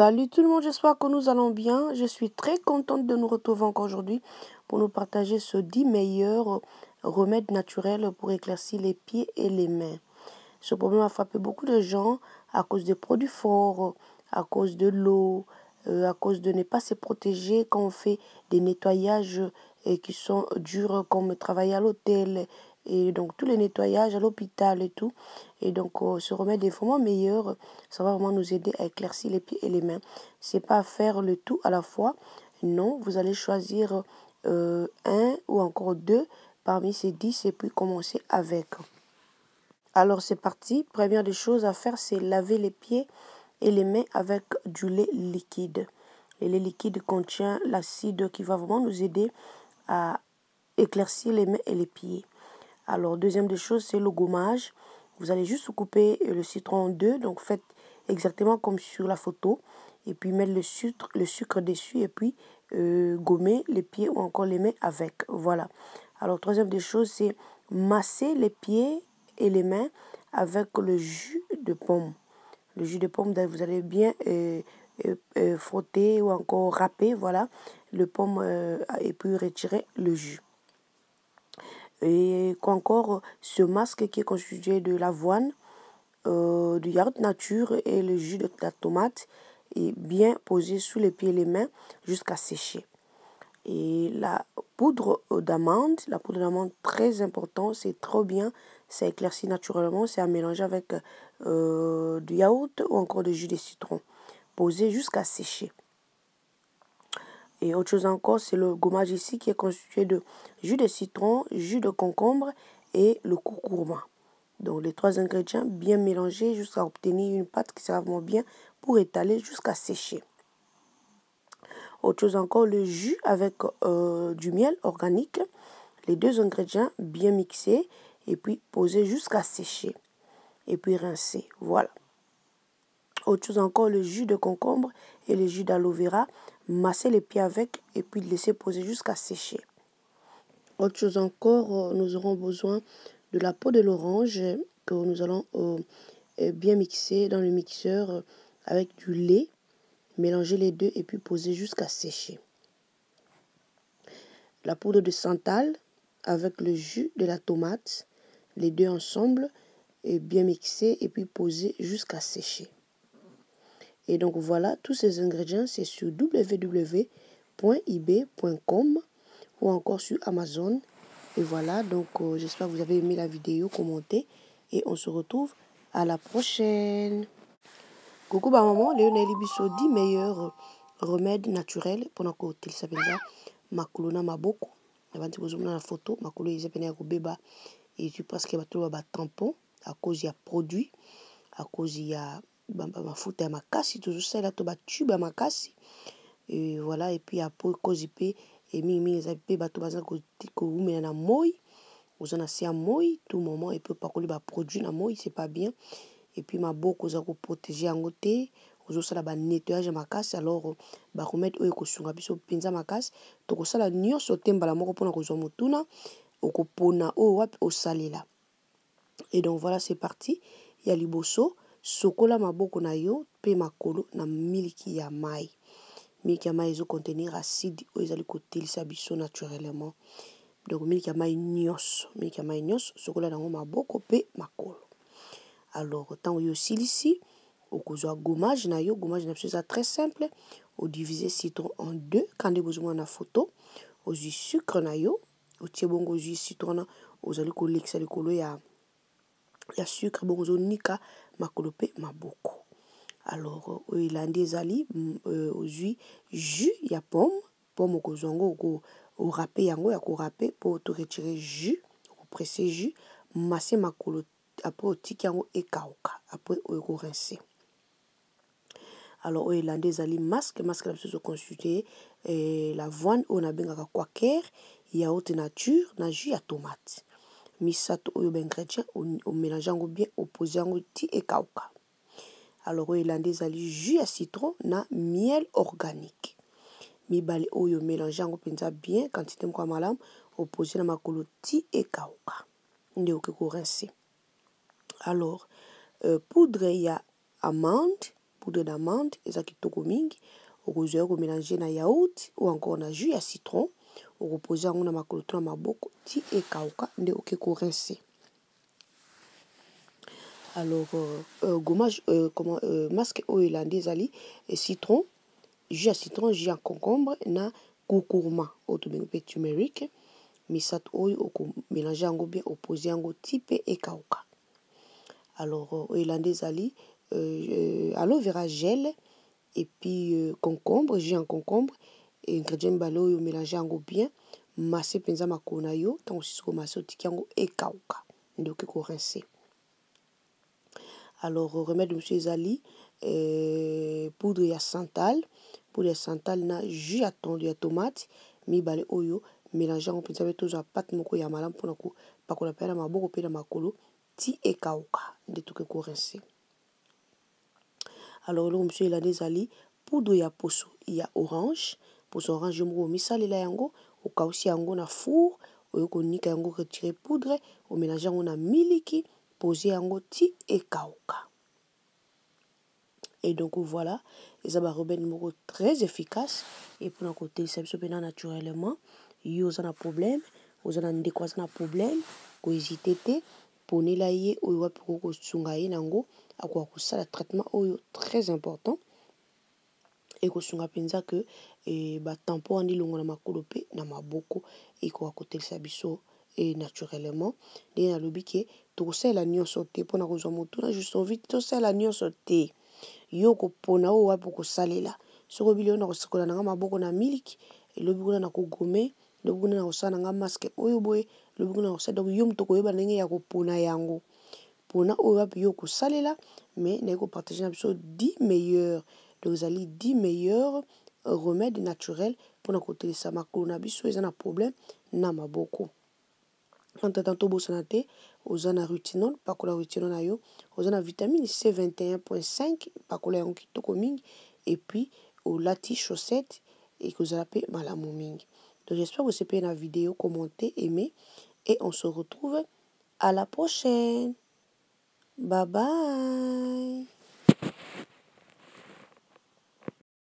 Salut tout le monde, j'espère que nous allons bien. Je suis très contente de nous retrouver encore aujourd'hui pour nous partager ce 10 meilleurs remèdes naturels pour éclaircir les pieds et les mains. Ce problème a frappé beaucoup de gens à cause des produits forts, à cause de l'eau, à cause de ne pas se protéger quand on fait des nettoyages qui sont durs comme travailler à l'hôtel et donc tous les nettoyages à l'hôpital et tout. Et donc ce remède est vraiment meilleur, ça va vraiment nous aider à éclaircir les pieds et les mains. C'est pas faire le tout à la fois, non, vous allez choisir un ou encore deux parmi ces 10 et puis commencer avec. Alors c'est parti, première des choses à faire c'est laver les pieds et les mains avec du lait liquide. Le lait liquide contient l'acide qui va vraiment nous aider à éclaircir les mains et les pieds. Alors, deuxième des choses, c'est le gommage. Vous allez juste couper le citron en deux. Donc, faites exactement comme sur la photo. Et puis, mettre le sucre dessus. Et puis, gommer les pieds ou encore les mains avec. Voilà. Alors, troisième des choses, c'est masser les pieds et les mains avec le jus de pomme. Le jus de pomme, vous allez bien frotter ou encore râper. Voilà. Le pomme et puis retirer le jus. Et qu'encore ce masque qui est constitué de l'avoine, du yaourt nature et le jus de la tomate est bien posé sous les pieds et les mains jusqu'à sécher. Et la poudre d'amande, très important, c'est trop bien, ça éclaircit naturellement, c'est à mélanger avec du yaourt ou encore du jus de citron, posé jusqu'à sécher. Et autre chose encore, c'est le gommage ici qui est constitué de jus de citron, jus de concombre et le curcuma. Donc les trois ingrédients bien mélangés jusqu'à obtenir une pâte qui sera vraiment bien pour étaler jusqu'à sécher. Autre chose encore, le jus avec du miel organique. Les deux ingrédients bien mixés et puis posés jusqu'à sécher. Et puis rincer, voilà. Autre chose encore, le jus de concombre et le jus d'aloe vera. Masser les pieds avec et puis laisser poser jusqu'à sécher. Autre chose encore, nous aurons besoin de la peau de l'orange que nous allons bien mixer dans le mixeur avec du lait. Mélanger les deux et puis poser jusqu'à sécher. La poudre de santal avec le jus de la tomate. Les deux ensemble et bien mixer et puis poser jusqu'à sécher. Et donc voilà, tous ces ingrédients, c'est sur www.ib.com ou encore sur Amazon. Et voilà, donc j'espère que vous avez aimé la vidéo, commentez et on se retrouve à la prochaine. Coucou bah maman, Léonel Ibiso 10 meilleurs remèdes naturels pendant que tu s'appelle ça Makulona Maboko. Avant de vous montrer la photo, Makulona Isabelle Agobeba et tu presque bateau à tampon à cause il y a produit, à cause il y a ma foute à ma casse toujours celle là toba tube à ma casse et voilà et puis après cause ipé et mimi ça ipé bato bazan ko ou mais na moy vous en assez à moy tout moment et peut pas coller ba produit na moy c'est pas bien et puis ma beau cause ko protéger en côté vous ça ba nettoyage ma casse alors ba remettre o ko sunga biso pinza ma casse to ko sala nyonso tembala moko pona ko zo mutuna o ko pona o wapi o salela et donc voilà c'est parti il y a liboso sokola maboko na yo pe makolo na miliki ya mai ezo contenir acide oyo ezali kotelisa biso naturellement donc miliki ya mai nyonso sokola nango maboko pe makolo alors tant oyo silisi okozwa gommage na biso eza très simple odivise citron en deux quand de bozomona na photo ozwi sucre na yo otie bongo ozwi citron na ozali kolekisa likolo ya sucre bongo ozonika makolo pe maboko alors oyo elandi ezali ozwi jus ya pomme okozwa ngo orape yango ya korape po otoretire jus okopresse jus mase makolo apres otiki yango ekauka apres oyo korinse alors oyo elandi ezali masque na biso ezoconstitue lavoine oyo na bengaka quaker ya haute nature na jus ya tomate misato oyo baingrédient o mélange yango bien opposé yango ti ekauka alors oyo elandi ezali jus ya citron na miel organique mibale oyo mélange yango mpenza bien quantité moko ya malamu opposé na makolo ti ekauka nde okoki korinse alors poudre ya amande poudre d'amande, eza kitoko mingi, okozwa ko mélanger na yaourt ou encore na jus ya citron, okopoza yango na makolotona maboko ti ekauka nde oke ko rincer. Alors gommage masque hollandais ali citron, jus ya citron, jus ya concombre na kurkuma, otobengi turmeric. Misatu oyo okomélanger yango bien opose yango type ekauka. Alors hollandais ali aloe vera gel et puis concombre, jus en concombre et ingrédients balo yo mélanger yango bien, masser penza makona yo, tango sisoko masser otiki yango ekauka nde oke ko rincer. Alors remède monsieur Zali poudre ya santal, na jus à tondu ya tomate mibale oyo mélanger yango penza beto za pâte moko ya malamu pona ko pakola pela maboko pela makolo ti ekauka nde oke ko rincer. Alors là, monsieur Elandez ali poudre ya poso ya orange, poso orange moko misalela yango okausi yango na four oyo konika yango retirer poudre o mélanger yango na miliki poser yango ti ekauka. Et donc voilà, eza ba remède moko très efficace et pour na côté service pena naturellement yo za na problème, oza na ndeko za na problème ko hésiter te ponela ye oyo wapi ko tsunga ye nango akwa ko sala traitement oyo très important et ko sunga penza que ba tampon ni longo na makolo pe na maboko et ko akotel sa biso et naturellement ni na lobi ke to sala nyo sauté pona ko zo moto na juste vite to sala nyo sauté yo ko pona o wapi ko salela soko bilio na ko sikola na maboko na milk et lobi ko na ko gome lobi ko na ko sala na masque oyo boy lobi ko na ko sa donc yo mto ko yeba nenge ya ko pona yango. Pour nous, on va partager mais nous partageons 10 meilleurs, donc vous allez 10 meilleurs remèdes naturels pour nous côté ça ma coronavirus, ils ont un problème, n'a pas beaucoup. En tant que bossanaté, ils ont un rutinol, pas que la rutinol ayo, ils ont la vitamine C21.5, pas que la onkitoming et puis au lati chaussette et que vous appelez malamoming. Donc j'espère que vous avez aimé la vidéo, commentez, aimez et on se retrouve à la prochaine. Bye-bye.